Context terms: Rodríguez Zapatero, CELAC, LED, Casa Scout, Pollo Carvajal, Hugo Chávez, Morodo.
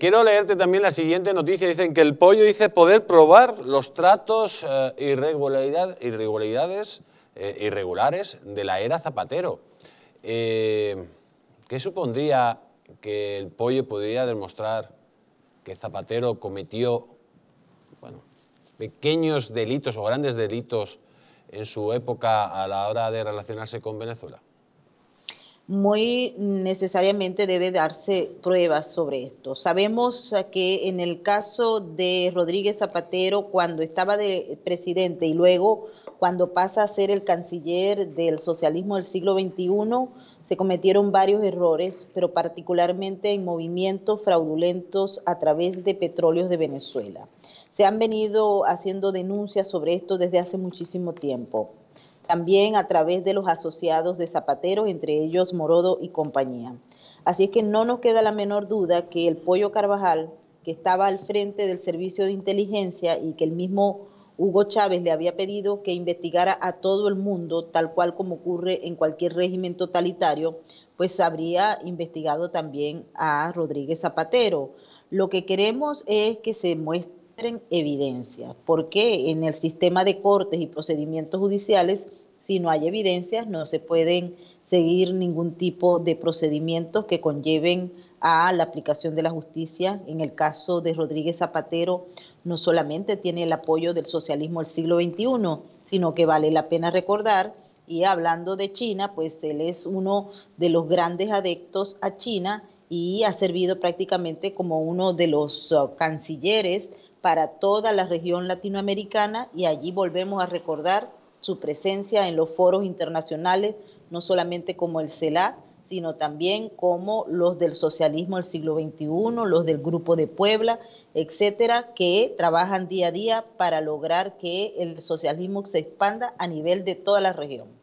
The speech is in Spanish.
Quiero leerte también la siguiente noticia. Dicen que el Pollo dice poder probar los tratos irregulares de la era Zapatero. ¿Qué supondría que el Pollo podría demostrar que Zapatero cometió, bueno, pequeños delitos o grandes delitos en su época a la hora de relacionarse con Venezuela? Muy necesariamente debe darse pruebas sobre esto. Sabemos que en el caso de Rodríguez Zapatero, cuando estaba de presidente y luego cuando pasa a ser el canciller del socialismo del siglo XXI, se cometieron varios errores, pero particularmente en movimientos fraudulentos a través de Petróleos de Venezuela. Se han venido haciendo denuncias sobre esto desde hace muchísimo tiempo. También a través de los asociados de Zapatero, entre ellos Morodo y compañía. Así es que no nos queda la menor duda que el Pollo Carvajal, que estaba al frente del servicio de inteligencia y que el mismo Hugo Chávez le había pedido que investigara a todo el mundo, tal cual como ocurre en cualquier régimen totalitario, pues habría investigado también a Rodríguez Zapatero. Lo que queremos es que se muestre evidencia, porque en el sistema de cortes y procedimientos judiciales, si no hay evidencias, no se pueden seguir ningún tipo de procedimientos que conlleven a la aplicación de la justicia. En el caso de Rodríguez Zapatero, no solamente tiene el apoyo del socialismo del siglo XXI, sino que vale la pena recordar, y hablando de China, pues él es uno de los grandes adeptos a China y ha servido prácticamente como uno de los cancilleres para toda la región latinoamericana, y allí volvemos a recordar su presencia en los foros internacionales, no solamente como el CELAC, sino también como los del socialismo del siglo XXI, los del Grupo de Puebla, etcétera, que trabajan día a día para lograr que el socialismo se expanda a nivel de toda la región.